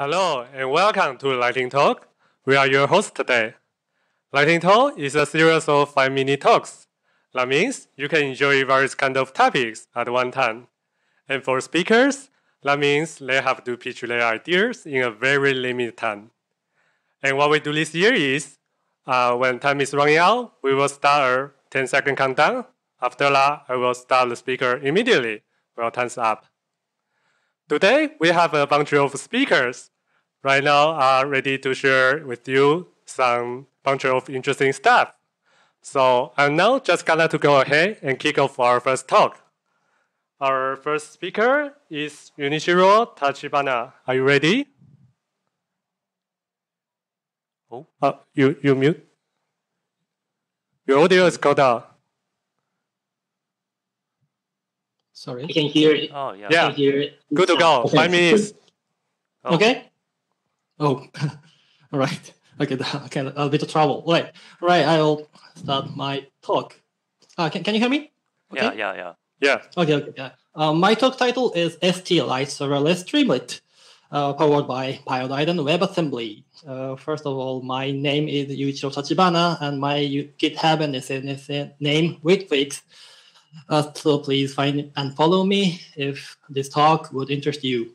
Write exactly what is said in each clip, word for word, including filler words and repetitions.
Hello and welcome to Lighting Talk. We are your hosts today. Lighting Talk is a series of five-minute talks. That means you can enjoy various kinds of topics at one time. And for speakers, that means they have to pitch their ideas in a very limited time. And what we do this year is, uh, when time is running out, we will start a ten-second countdown. After that, I will start the speaker immediately when time's up. Today, we have a bunch of speakers right now are ready to share with you some bunch of interesting stuff. So I'm now just gonna to go ahead and kick off our first talk. Our first speaker is Yuichiro Tachibana. Are you ready? Oh, uh, you, you mute. Your audio is cut out. Sorry. I can hear it. Oh, yeah. yeah. I can hear it. Good to go. Okay. Five minutes. Oh. Okay. Oh, all right. Okay. Okay. A bit of trouble. All right. All right. I'll start my talk. Uh, can, can you hear me? Okay. Yeah. Yeah. Yeah. Yeah. Okay. Okay. Yeah. Uh, my talk title is STLite Serverless Streamlit, uh, powered by Pyodide and WebAssembly. Uh, first of all, my name is Yuichiro Tachibana, and my GitHub and S N S name Witfix. Uh, so please find and follow me if this talk would interest you.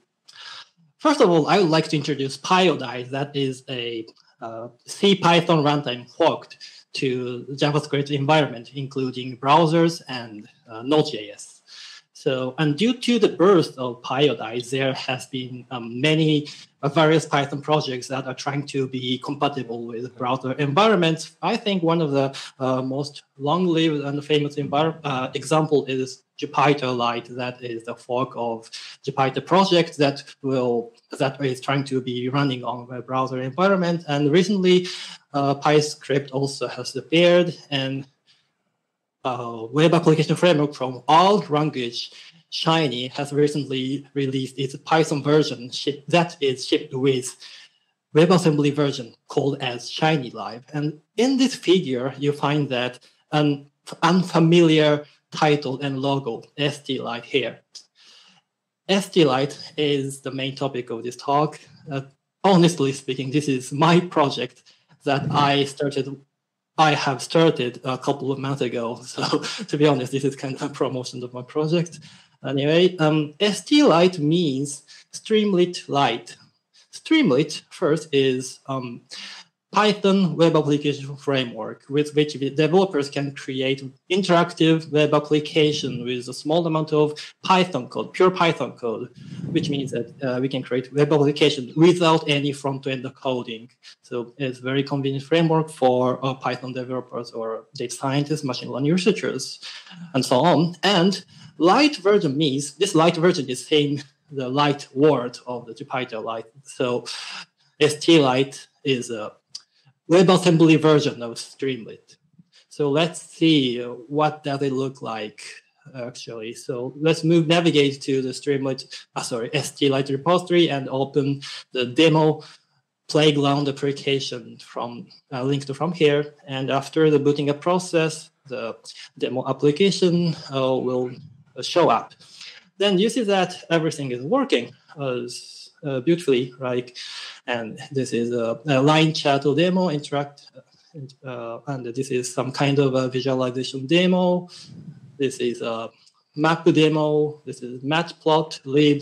First of all, I would like to introduce Pyodide, that is a uh, C Python runtime forked to JavaScript environment, including browsers and uh, Node.js. So, and due to the birth of Pyodide, there has been um, many uh, various Python projects that are trying to be compatible with browser environments. I think one of the uh, most long-lived and famous uh, example is JupyterLite, that is the fork of Jupyter project that will that is trying to be running on a browser environment. And recently, uh, PyScript also has appeared and. Uh, web application framework from all language, Shiny has recently released its Python version that is shipped with WebAssembly version called as Shiny Live. And in this figure, you find that an unfamiliar title and logo, STLite here. STLite is the main topic of this talk. Uh, honestly speaking, this is my project that I started I have started a couple of months ago, so to be honest, this is kind of a promotion of my project. Anyway, um, STLite means Streamlit Lite. Streamlit first is um, Python web application framework with which developers can create interactive web application with a small amount of Python code, pure Python code, which means that uh, we can create web application without any front-end coding. So it's a very convenient framework for uh, Python developers or data scientists, machine learning researchers, and so on. And light version means, this light version is saying the light word of the JupyterLite. So STLite is a WebAssembly version of Streamlit. So let's see what does it look like actually. So let's move navigate to the Streamlit, uh, sorry, STLite repository and open the demo playground application from uh, linked from here. And after the booting up process, the demo application uh, will show up. Then you see that everything is working. Uh, Uh, beautifully, like, and this is a, a line chat demo interact, uh, and this is some kind of a visualization demo. This is a map demo. This is matplotlib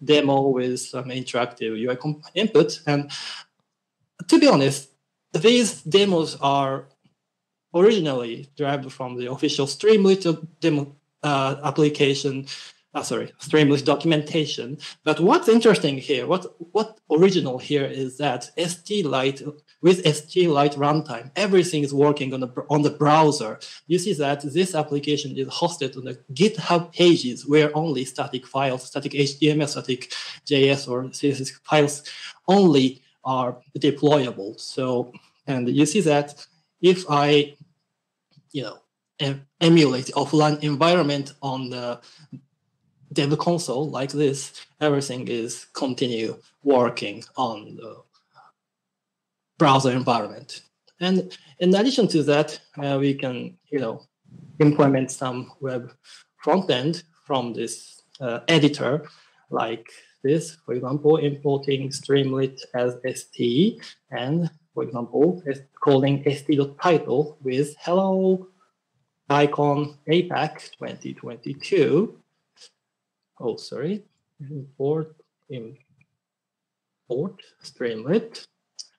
demo with some interactive U I input. And to be honest, these demos are originally derived from the official Streamlit demo uh, application. Oh, sorry, Streamlit documentation. But what's interesting here, what what original here is that STLite with STLite runtime, everything is working on the on the browser. You see that this application is hosted on the GitHub pages where only static files, static H T M L, static J S or C S S files only are deployable. So, and you see that if I, you know, em emulate offline environment on the dev console like this, everything is continue working on the browser environment. And in addition to that, uh, we can, you know, implement some web front end from this uh, editor, like this, for example, importing Streamlit as st and, for example, calling st.title with hello PyCon APAC twenty twenty-two. Oh, sorry, import, import Streamlit.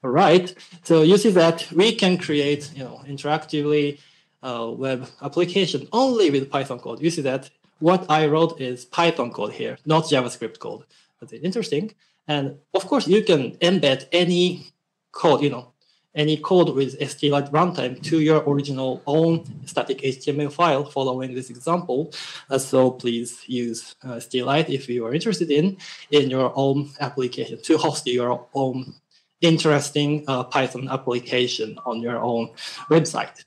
All right, so you see that we can create, you know, interactively uh, web application only with Python code. You see that what I wrote is Python code here, not JavaScript code. That's interesting. And of course, you can embed any code, you know, any code with STLite runtime to your original own static H T M L file following this example. Uh, so please use uh, STLite if you are interested in, in your own application to host your own interesting uh, Python application on your own website.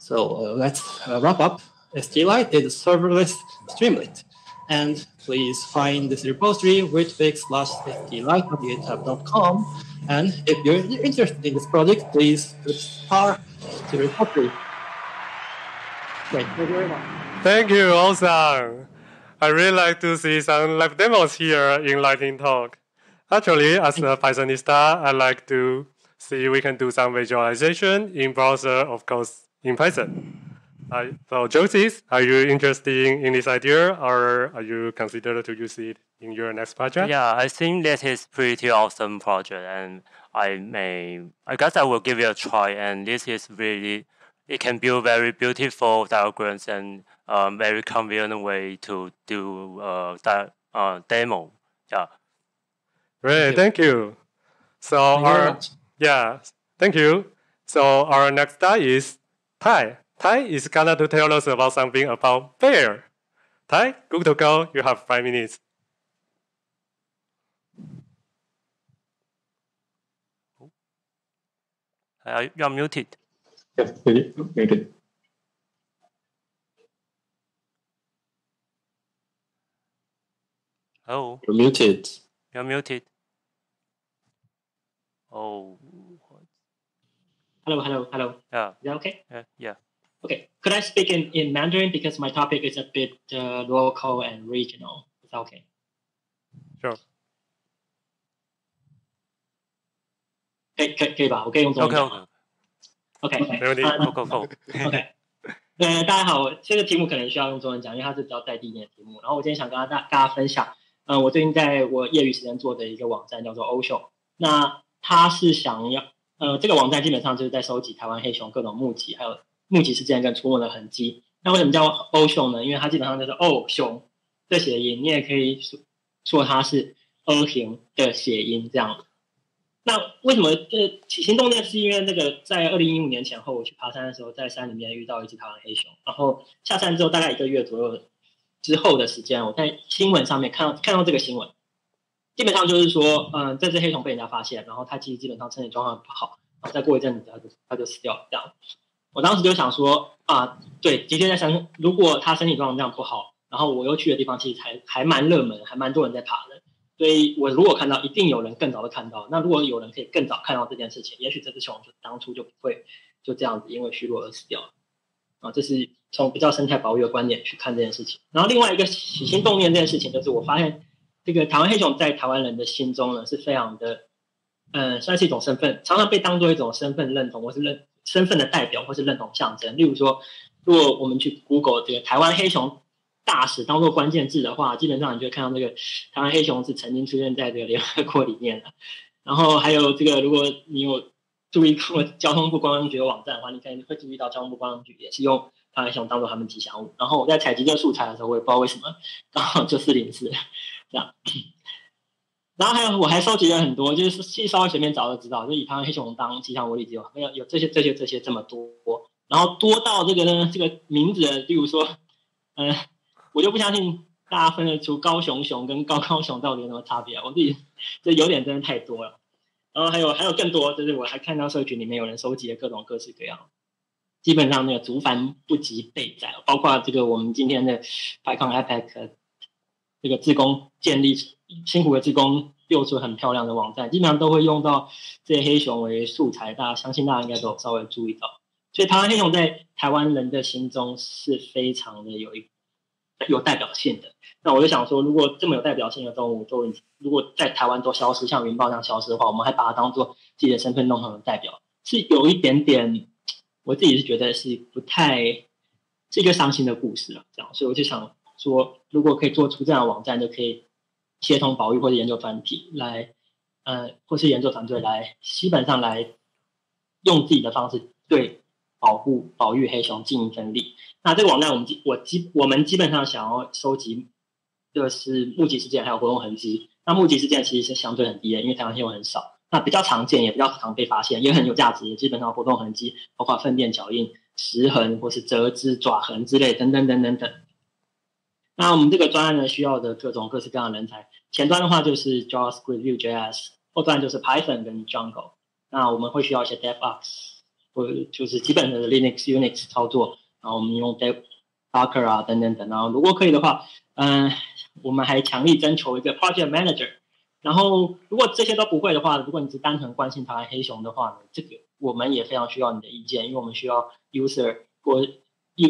So uh, let's uh, wrap up. STLite is serverless Streamlit. And please find this repository, witfix slash STLite at github dot com. And if you're interested in this project, please put star to the repository. Great. Thank you very much. Thank you, Ozan. I really like to see some live demos here in Lightning Talk. Actually, as a Pythonista, I like to see we can do some visualization in browser, of course, in Python. Uh, so, Joseph, are you interested in this idea, or are you considered to use it in your next project? Yeah, I think this is pretty awesome project, and I may, I guess I will give it a try. And this is really, it can build very beautiful diagrams and um, very convenient way to do uh, that uh, demo. Yeah. Great, thank you. Thank you. So, thank our you yeah, thank you. So, our next guy is Ty. Tai is gonna to tell us about something about bear. Tai, good to go. You have five minutes. Uh, you're muted. Yes, muted. Oh. You're muted. You're muted. Oh. Hello, hello, hello. Yeah. Is that okay? Yeah. Yeah. Okay, could I speak in, in Mandarin because my topic is a bit uh, local and regional? Is that okay? Sure. Okay, okay, okay. Okay. 呃，大家好，这个题目可能需要用中文讲，因为它是比较在地一点的题目。然后我今天想跟大大家分享，呃，我最近在我业余时间做的一个网站叫做欧秀。那它是想要，呃，这个网站基本上就是在收集台湾黑熊各种目击，还有 目击事件跟出没的痕迹。那为什么叫欧熊呢？因为它基本上就是哦熊的谐音，你也可以说它是欧熊的谐音这样。那为什么这行动呢？是因为那个在二零一五年前后，我去爬山的时候，在山里面遇到一只台湾黑熊。然后下山之后，大概一个月左右之后的时间，我在新闻上面看到看到这个新闻，基本上就是说，嗯、呃，这只黑熊被人家发现，然后它其实基本上身体状况不好，然后再过一阵子它就它就死掉了这样。 我当时就想说啊，对，的确在想，如果他身体状况这样不好，然后我又去的地方其实还还蛮热门，还蛮多人在爬的，所以我如果看到，一定有人更早的看到。那如果有人可以更早看到这件事情，也许这只熊当初就不会就这样子因为虚弱而死掉了。啊，这是从比较生态保育的观点去看这件事情。然后另外一个起心动念这件事情，就是我发现这个台湾黑熊在台湾人的心中呢，是非常的，嗯，算是一种身份，常常被当做一种身份认同或是认。 身份的代表或是认同象征，例如说，如果我们去 Google 这个台湾黑熊大使当做关键字的话，基本上你就会看到这个台湾黑熊是曾经出现在这个联合国里面的。然后还有这个，如果你有注意过交通部观光局的网站的话，你可能会注意到交通部观光局也是用台湾黑熊当做他们吉祥物。然后我在采集这个素材的时候，我也不知道为什么，刚好就四零四这样。然后还有，我还收集了很多，就是去稍微随便找就知道，就以台湾黑熊当吉祥物例子，有有这些、这些、这些这么多，然后多到这个呢，这个名字，例如说，嗯、呃，我就不相信大家分得出高雄熊跟高高熊到底有什么差别，我自己这有点真的太多了。然后还有还有更多，就是我还看到社群里面有人收集了各种各式各样，基本上那个竹繁不及备载，包括这个我们今天的 PyCon APAC 这个志工建立。 辛苦的志工做出很漂亮的网站，基本上都会用到这些黑熊为素材，大家相信大家应该都有稍微注意到。所以台湾黑熊在台湾人的心中是非常的有一有代表性的。那我就想说，如果这么有代表性的动物，就如果在台湾都消失，像云豹这样消失的话，我们还把它当做自己的身份认同的代表，是有一点点，我自己是觉得是不太是一个伤心的故事了。这样，所以我就想说，如果可以做出这样的网站，就可以协同保育或者研究团体来，呃，或是研究团队来，基本上来用自己的方式对保护保育黑熊尽一份力。那这个网站我们我基我们基本上想要收集。就是目击事件还有活动痕迹。那目击事件其实是相对很低的，因为台湾新闻很少。那比较常见，也比较常被发现，也很有价值。基本上活动痕迹包括粪便脚印、石痕或是折枝爪痕之类，等等等等等。那我们这个专案呢，需要的各种各式各样的人才。前端的话就是 JavaScript、Vue.js， 后端就是 Python 跟 Django。那我们会需要一些 DevOps， 或就是基本的 Linux、Unix 操作。然后我们用 Dev Docker 啊，等等等。然后如果可以的话，嗯、呃。我们还强力征求一个 project manager， 然后如果这些都不会的话，如果你只单纯关心台湾黑熊的话呢，这个我们也非常需要你的意见，因为我们需要 user 或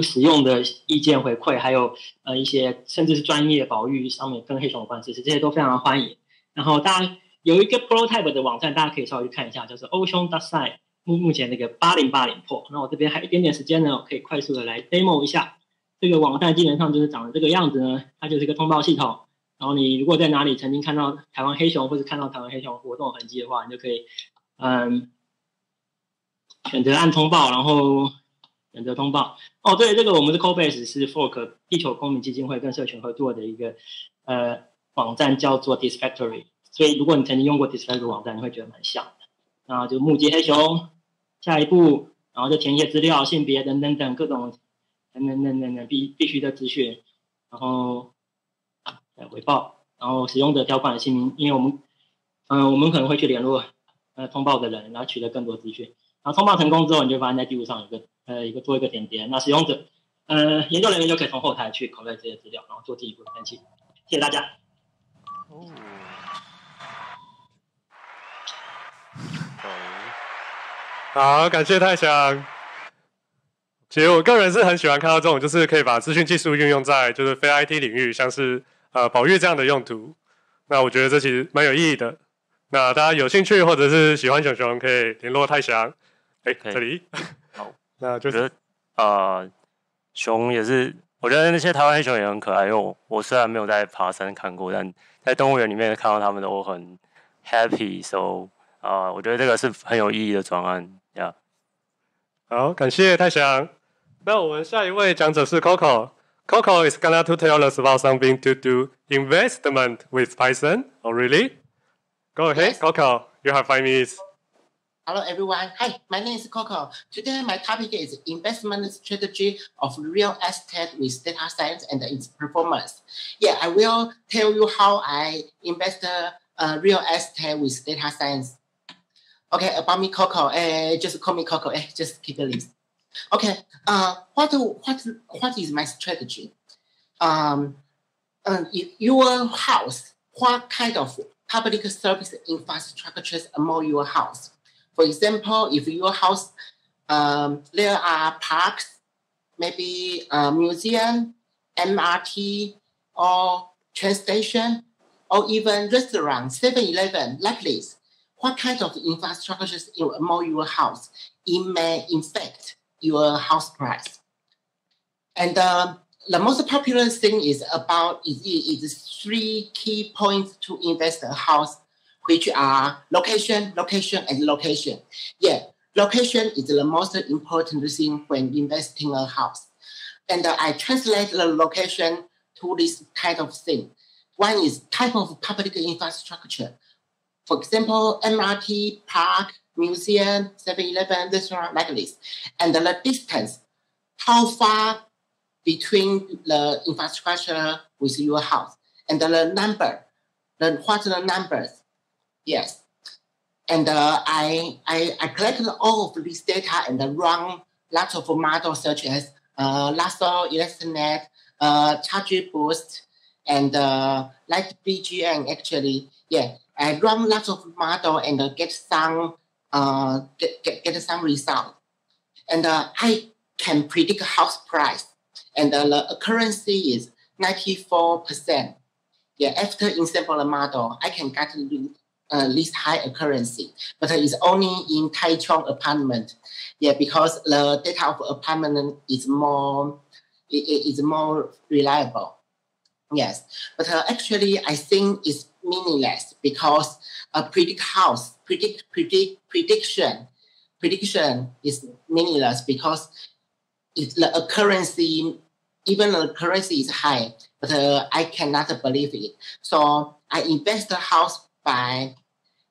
使用的意见回馈，还有呃一些甚至是专业保育上面跟黑熊有关系，这些都非常欢迎。然后大家有一个 prototype 的网站，大家可以稍微去看一下，就是 ocean.site 目前那个八零八零 破。那我这边还有一点点时间呢，我可以快速的来 demo 一下。这个网站基本上就是长得这个样子呢，它就是一个通报系统。然后你如果在哪里曾经看到台湾黑熊，或是看到台湾黑熊活动痕迹的话，你就可以，嗯，选择按通报，然后选择通报。哦，对，这个我们的 Codebase 是 Fork 地球公民基金会跟社群合作的一个呃网站，叫做 Disfactory。所以如果你曾经用过 Disfactory 网站，你会觉得蛮像的。然后就目击黑熊，下一步，然后就填一些资料、性别等等等各种。等等等等必必须的资讯，然后来回报，然后使用者条款的姓名，因为我们，嗯、呃，我们可能会去联络呃通报的人，然后取得更多资讯。然后通报成功之后，你就发现在地图上有个呃一个做一个点点，那使用者呃研究人员就可以从后台去考虑这些资料，然后做进一步的分析。谢谢大家。哦，好，感谢泰翔。其实我个人是很喜欢看到这种，就是可以把资讯技术运用在就是非 I T 领域，像是呃保育这样的用途。那我觉得这其实蛮有意义的。那大家有兴趣或者是喜欢熊熊，可以联络泰翔。哎，这里。好，那就是我觉得呃熊也是，我觉得那些台湾黑熊也很可爱。因为 我, 我虽然没有在爬山看过，但在动物园里面看到他们都很 happy。So 呃，我觉得这个是很有意义的专案呀。Yeah. 好，感谢泰翔。那我们下一位讲者是 Coco。Coco is gonna to tell us about something to do investment with Python. Oh, really? Go ahead, yes. Coco. You have five minutes. Hello, everyone. Hi, my name is Coco. Today, my topic is investment strategy of real estate with data science and its performance. Yeah, I will tell you how I invest uh, real estate with data science. Okay, about me, Coco. Uh, just call me Coco. Uh, just keep the list. Okay, uh, what what what is my strategy? Um, uh, in your house, what kind of public service infrastructures among your house? For example, if your house, um, there are parks, maybe a museum, M R T, or train station, or even restaurants, seven eleven, like this. What kind of infrastructures among your house? It may infect your house price. And uh, the most popular thing is about is, is three key points to invest a house, which are location, location, and location. Yeah, location is the most important thing when investing a house. And uh, I translate the location to this kind of thing. One is type of public infrastructure. For example, M R T, park, museum, seven eleven, restaurant, like this. And the distance, how far between the infrastructure with your house. And the number, the, what are the numbers? Yes. And uh, I, I, I collected all of this data and I run lots of models such as uh, Lasso, Elastic Net, uh, Chairbot, and uh, LightGBM actually. Yeah, I run lots of models and uh, get some Uh, get, get, get some result. And uh, I can predict house price. And uh, the currency is ninety-four percent. Yeah, after ensemble model, I can get uh, this high occurrence, but it's only in Taichung apartment. Yeah, because the data of apartment is more, it, it is more reliable. Yes, but uh, actually, I think it's meaningless because a uh, predict house, predict, predict, prediction, prediction is meaningless because it, the occurrence, even the occurrence is high, but uh, I cannot believe it. So I invest the house by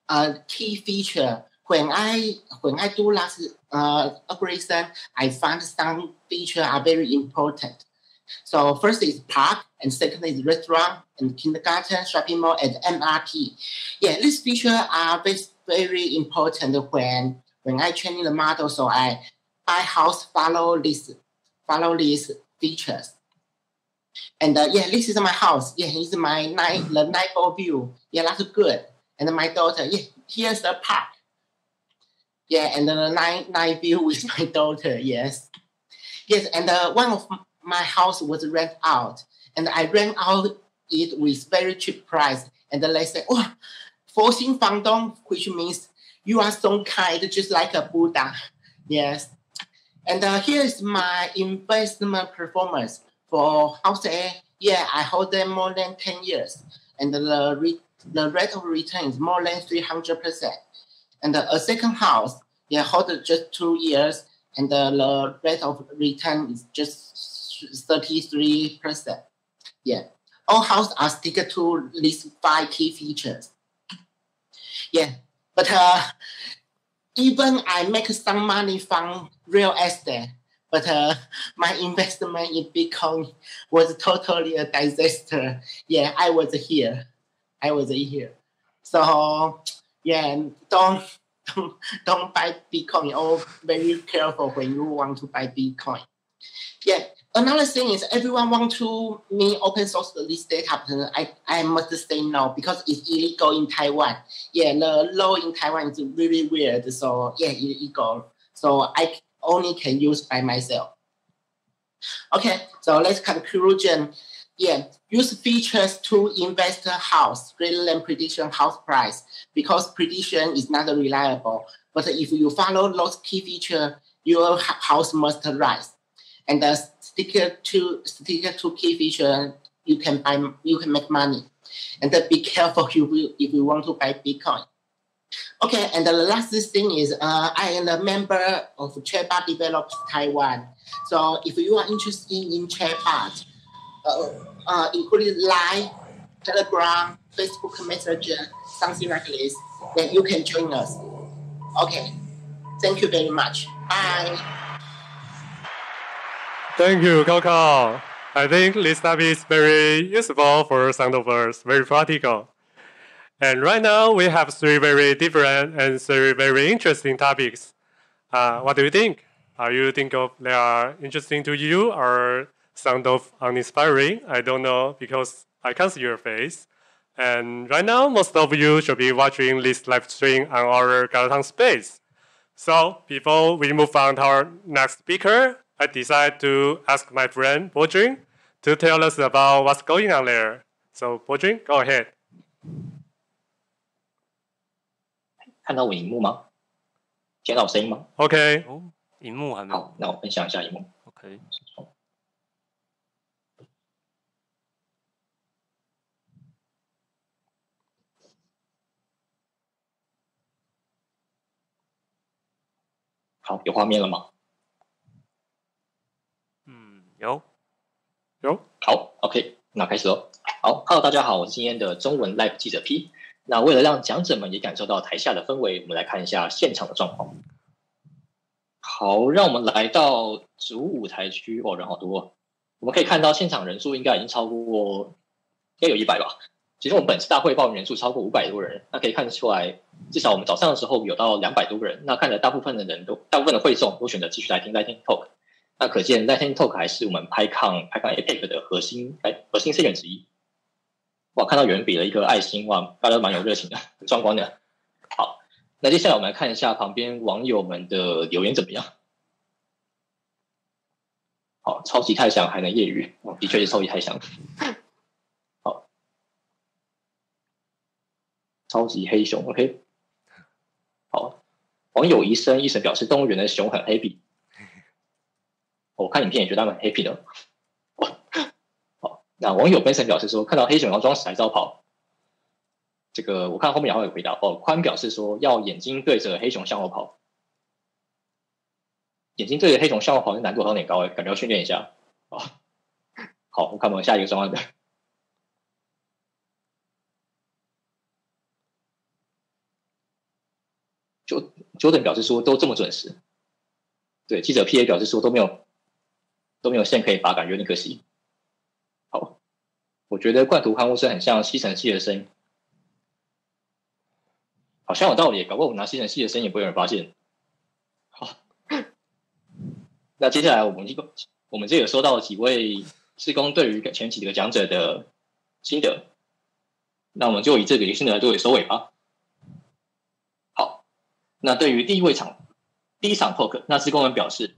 a key feature. When I when I do last uh, operation, I found some features are very important. So first is park, and second is restaurant, and kindergarten, shopping mall, and M R T. Yeah, these features are very, very important when when I train the model. So I buy house follow this follow these features. And uh, yeah, this is my house. Yeah, this is my night the night view. Yeah, that's good. And my daughter. Yeah, here's the park. Yeah, and the night night view with my daughter. Yes, yes, and uh, one of my house was rent out, and I rent out it with very cheap price. And then they say, "Oh, forcing Fangdong," which means you are so kind, just like a Buddha. Yes. And uh, here is my investment performance for house A. Yeah, I hold them more than ten years, and the re the rate of return is more than three hundred percent. And uh, a second house, yeah, hold just two years, and uh, the rate of return is just thirty-three percent. Yeah. All houses are stick to these five key features. Yeah. But uh, even I make some money from real estate, but uh, my investment in Bitcoin was totally a disaster. Yeah, I was here. I was here. So yeah, don't don't, don't buy Bitcoin. Oh, very careful when you want to buy Bitcoin. Yeah. Another thing is everyone wants to me open source this data, but I, I must say no because it's illegal in Taiwan. Yeah, the law in Taiwan is really weird. So yeah, illegal. So I only can use by myself. Okay, so let's conclusion. Yeah, use features to invest house rather than prediction house price because prediction is not reliable. But if you follow those key features, your house must rise. And the sticker to sticker to key feature, you can buy, you can make money. And then be careful if you if you want to buy Bitcoin. Okay, and the last thing is, uh, I am a member of Chairbot Develops Taiwan. So if you are interested in Chairbot, uh, uh, including Line, Telegram, Facebook Messenger, something like this, then you can join us. Okay, thank you very much. Bye. Thank you, Coco. I think this topic is very useful for some of us, very practical. And right now, we have three very different and three very interesting topics. Uh, what do you think? Are you think of they are interesting to you or sound of uninspiring? I don't know because I can't see your face. And right now, most of you should be watching this live stream on our Galatan space. So before we move on to our next speaker, I decided to ask my friend Bojing to tell us about what's going on there. So Bojing, go ahead. Okay. Okay. Okay. 有，有，好 ，OK， 那开始喽。好 ，Hello， 大家好，我是今天的中文 Live 记者 P。那为了让讲者们也感受到台下的氛围，我们来看一下现场的状况。好，让我们来到主舞台区，哦，人好多、哦。我们可以看到现场人数应该已经超过，应该有一百吧。其实我们本次大会报名人数超过五百多人，那可以看出来，至少我们早上的时候有到两百多个人。那看来大部分的人都，大部分的会众都选择继续来听 Lightning Talk。 那可见 ，Lightning Talk 还是我们 PyCon PyCon APAC 的核心核心社群之一。哇，看到有人比了一个爱心，哇，大家都蛮有热情的，很壮观的。好，那接下来我们来看一下旁边网友们的留言怎么样。好，超级太强还能业余，哦，的确是超级太强。好，超级黑熊 ，OK。好，网友医生医生表示，动物园的熊很 happy。我看影片也觉得他们很 happy 的。好，那网友 Benson 表示说，看到黑熊要装死还是要跑。 这个我看后面还会有回答哦。宽表示说要眼睛对着黑熊向后跑，眼睛对着黑熊向后跑的难度好像有点高哎，感觉要训练一下哦。好，我看我们下一个状况的。就 Jordan 表示说都这么准时，对记者 P A 表示说都没有都没有线可以罚感，有点可惜。好，我觉得冠图欢呼声很像吸尘器的声音。 好像有道理，搞不好我拿吸尘器的声音也不会有人发现。好，那接下来我们就我们这有收到几位志工对于前几个讲者的心得，那我们就以这个心得作为收尾吧。好，那对于第一位场第一场 talk， 那志工们表示，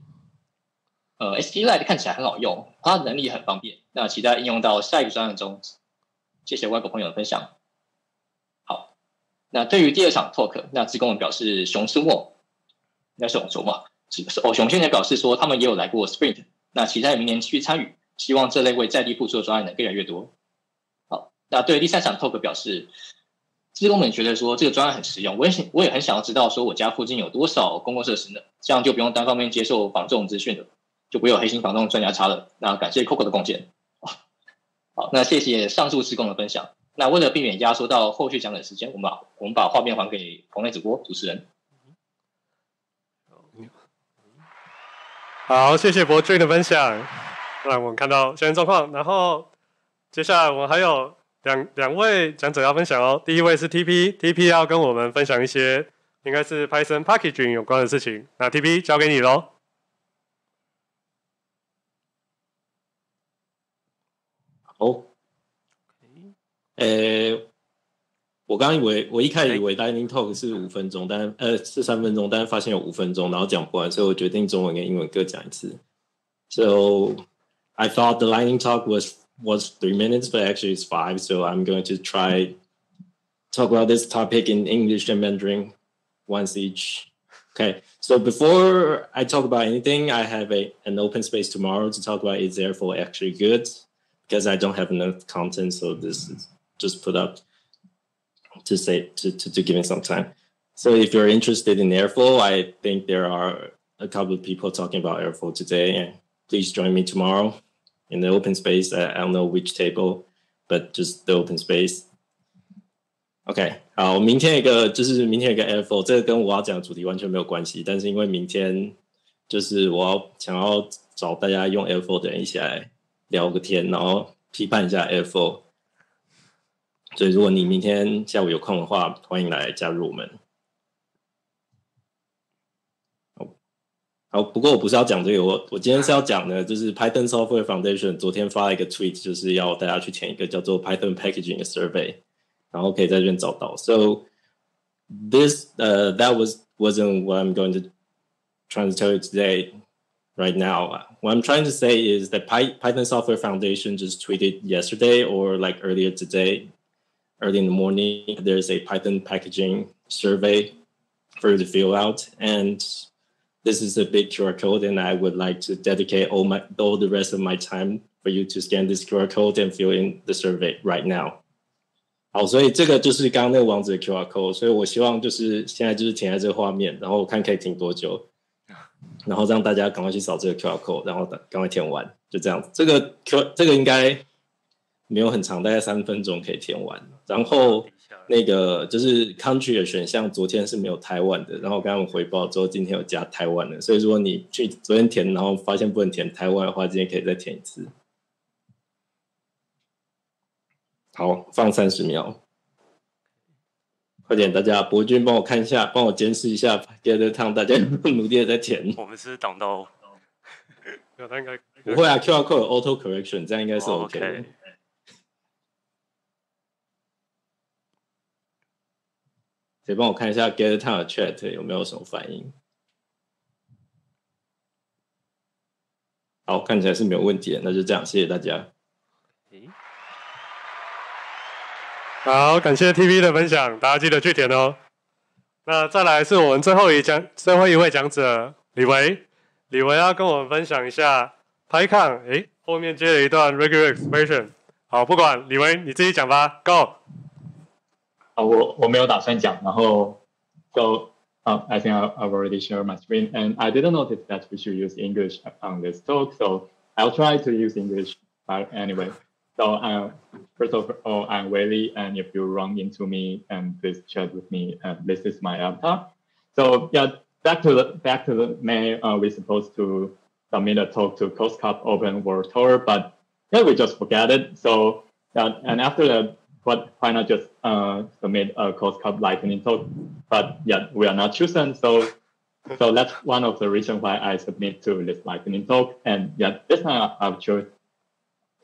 呃 ，STLite 看起来很好用，它的能力很方便，那期待应用到下一个专案中。谢谢外国朋友的分享。 那对于第二场 talk， 那志工们表示熊出没，应该是熊出没嘛？是不是？哦，熊先生表示说他们也有来过 Sprint， 那期待明年继续参与，希望这类为在地付出的专案能越来越多。好，那对于第三场 talk 表示，志工们觉得说这个专案很实用，我也我也很想要知道说我家附近有多少公共设施呢？这样就不用单方面接受房仲资讯了，就不会有黑心房仲专家查了。那感谢 Coco 的贡献。好，那谢谢上述志工的分享。 那为了避免压缩到后续讲的时间，我们把我们把画面还给棚内主播主持人。好，谢谢博俊的分享，让我们看到现在状况。然后接下来我们还有两两位讲者要分享哦。第一位是 T P，T P 要跟我们分享一些应该是 Python packaging 有关的事情。那 T P 交给你喽。 呃，我刚以为我一开始以为 Lightning Talk 是五分钟，但呃是三分钟，但是发现有五分钟，然后讲不完，所以我决定中文跟英文各讲一次。So I thought the Lightning Talk was was three minutes, but actually it's five. So I'm going to try talk about this topic in English and Mandarin once each. Okay. So before I talk about anything, I have a an open space tomorrow to talk about is Airflow actually good because I don't have enough content, so this is. Just put up to say to, to, to give me some time. So if you're interested in Airflow, I think there are a couple of people talking about Airflow today. And please join me tomorrow in the open space. I, I don't know which table, but just the open space. Okay. 好，明天一个就是明天一个 Airflow， 这个跟我要讲的主题完全没有关系。但是因为明天就是我要想要找大家用 Airflow 的人一起来聊个天，然后批判一下 Airflow。 所以，如果你明天下午有空的话，欢迎来加入我们。好，好，不过我不是要讲这个，我我今天是要讲的，就是 Python Software Foundation 昨天发了一个 tweet， 就是要大家去填一个叫做 Python Packaging 的 survey， 然后可以在这边找到。So this, uh, that was wasn't what I'm going to try to tell you today, right now. What I'm trying to say is that Python Software Foundation just tweeted yesterday or like earlier today. Early in the morning, there's a Python packaging survey for you to fill out. And this is a big Q R code, and I would like to dedicate all my all the rest of my time for you to scan this Q R code and fill in the survey right now. 好，所以这个就是刚刚那个网址的 Q R code， 所以我希望就是现在就是填在这个画面，然后我看可以停多久，然后让大家赶快去扫这个 Q R code， 然后赶快填完，就这样子。这个 Q 这个应该。 没有很长，大概三分钟可以填完。然后那个就是 country 的选项，昨天是没有台湾的。然后刚刚我回报之后，今天有加台湾的。所以如果你去昨天填，然后发现不能填台湾的话，今天可以再填一次。好，放三十秒，快点，大家！博君帮我看一下，帮我监视一下 GetTown， 大家努力的在填。我们是挡到，不会啊 ，Q R code 有 auto correction， 这样应该是 OK 的。Oh, okay. 谁帮我看一下 GetTown 的 chat 有没有什么反应？好，看起来是没有问题的，那就这样，谢谢大家。好，感谢 T V 的分享，大家记得去填哦。那再来是我们最后一讲，最后一位讲者李维，李维要跟我们分享一下 PyCon， 诶，后面接了一段 regular expression。好，不管李维你自己讲吧 ，Go。啊，我我没有打算讲，然后就。Uh, I think I've already shared my screen, and I didn't notice that we should use English on this talk, so I'll try to use English anyway. So uh, first of all, I'm Wei Li, and if you run into me, um, please chat with me. Uh, this is my avatar. So yeah, back to the back to the May, uh, we're supposed to submit a talk to Coscup Open World Tour, but yeah, we just forgot it. So that, and after that. But why not just uh, submit a Coscup lightning talk? But yeah, we are not chosen. So so that's one of the reasons why I submit to this lightning talk. And yeah, this time I've chosen.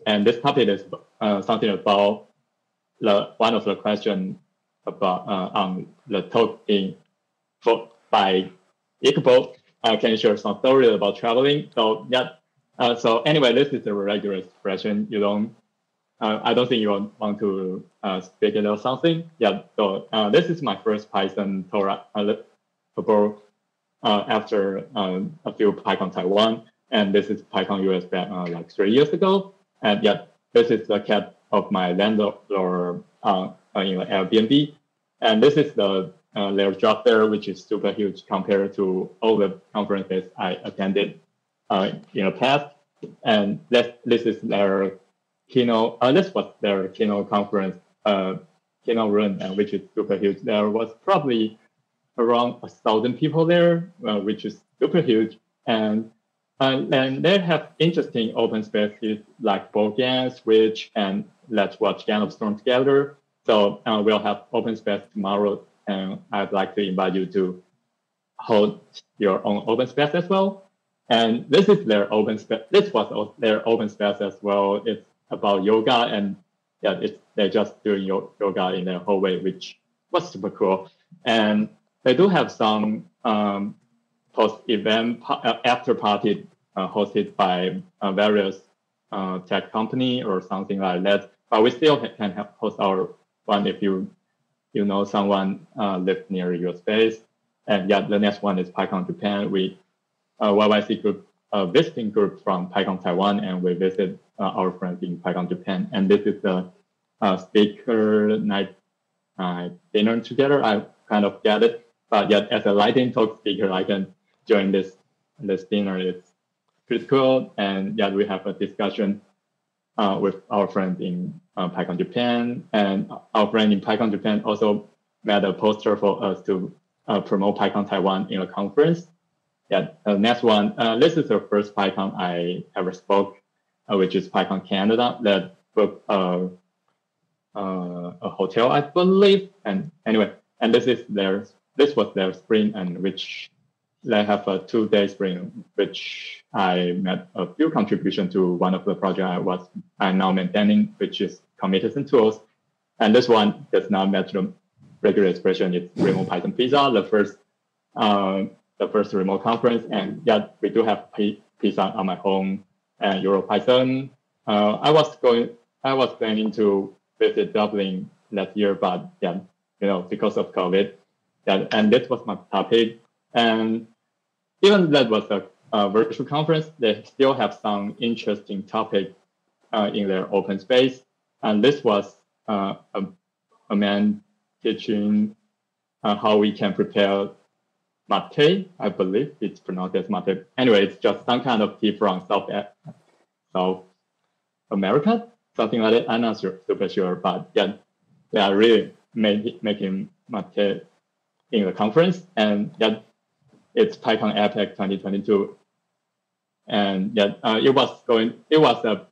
And this topic is uh, something about the, one of the questions about uh, on the talk in by Iqbal. Uh, can you share some story about traveling? So yeah. Uh, so anyway, this is a regular expression. You don't. Uh, I don't think you want to uh, speak it or something. Yeah, so uh, this is my first Python Torah uh, after um, a few PyCon Taiwan, and this is PyCon U S back uh, like three years ago. And yeah, this is the cat of my landlord uh, in Airbnb. And this is the uh, layer drop there, which is super huge compared to all the conferences I attended uh, in the past. And this, this is their Kino, uh, this was their Kino conference, uh, Kino room, uh, which is super huge. There was probably around a thousand people there, uh, which is super huge. And and, and they have interesting open spaces like Bojing, Switch, and Let's Watch Game of Storm together. So uh, we'll have open space tomorrow, and I'd like to invite you to hold your own open space as well. And this is their open space. This was their open space as well. It's about yoga, and yeah, it's they're just doing yo yoga in their hallway, which was super cool. And they do have some um, post-event pa after party uh, hosted by uh, various uh, tech company or something like that. But we still can have host our one if you you know someone uh, live near your space. And yeah, the next one is PyCon Japan. We uh, Y Y C group uh, visiting group from PyCon Taiwan, and we visit. Uh, our friends in PyCon Japan, and this is the uh, speaker night uh, dinner together. I kind of get it, but yet as a lightning talk speaker, I can join this this dinner. It's pretty cool, and yeah, we have a discussion uh, with our friends in uh, PyCon Japan, and our friend in PyCon Japan also made a poster for us to uh, promote PyCon Taiwan in a conference. Yeah, uh, next one. Uh, this is the first PyCon I ever spoke. Uh, which is PyCon Canada, that booked uh, uh, a hotel, I believe. And anyway, and this is their this was their spring, and which they have a two-day spring, which I made a few contributions to one of the projects I was I'm now maintaining, which is committers and tools. And this one does not match the regular expression. It's remote Python Pizza, the first uh, the first remote conference, and yeah, we do have pizza on my home. And EuroPython. Uh, I was going. I was planning to visit Dublin that year, but yeah, you know, because of COVID, yeah, and this was my topic. And even that was a, a virtual conference, they still have some interesting topic uh, in their open space. And this was uh, a, a man teaching uh, how we can prepare. Mate, I believe it's pronounced as mate. Anyway, it's just some kind of tea from South, South America, something like that. I'm not sure, super sure, but yeah, they are really make, making mate in the conference. And yeah, it's PyCon APAC twenty twenty-two. And yeah, uh, it was going, it was a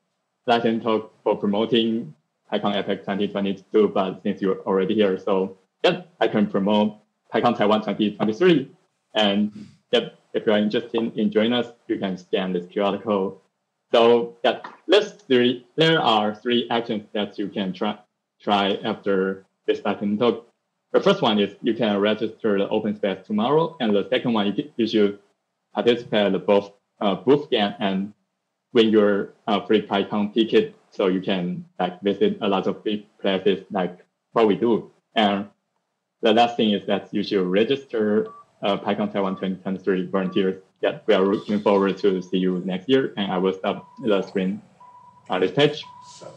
Latin talk for promoting PyCon APAC twenty twenty-two, but since you're already here, so yeah, I can promote PyCon Taiwan twenty twenty-three. And yep, if you are interested in, in joining us, you can scan this Q R code. So yeah, let's three, there are three actions that you can try try after this lightning talk. The first one is you can register the open space tomorrow, and the second one you, you should participate in both uh, booth scan and win your uh, free PyCon ticket, so you can like visit a lot of big places like what we do. And the last thing is that you should register uh, PyCon Taiwan twenty twenty-three volunteers. Yeah, we are looking forward to see you next year. And I will stop the screen on this page. Seven,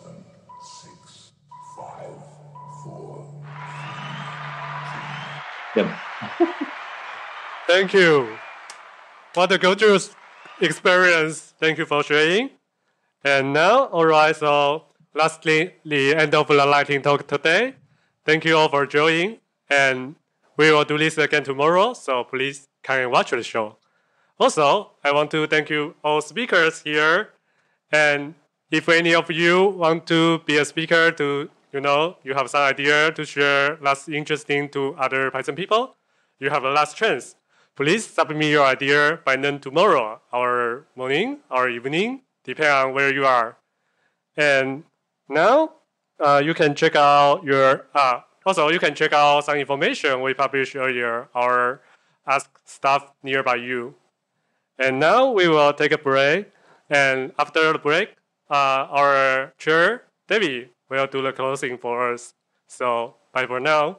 six, five, four, three. Yeah. Thank you. What a gorgeous experience. Thank you for sharing. And now, all right, so lastly, the end of the lightning talk today. Thank you all for joining. And we will do this again tomorrow, so please come and watch the show. Also, I want to thank you all speakers here. And if any of you want to be a speaker to, you know, you have some idea to share that's interesting to other Python people, you have a last chance. Please submit your idea by noon tomorrow, or morning, or evening, depending on where you are. And now, uh, you can check out your, uh, also you can check out some information we published earlier, or ask staff nearby you. And now we will take a break. And after the break, uh, our chair, Debbie, will do the closing for us. So bye for now.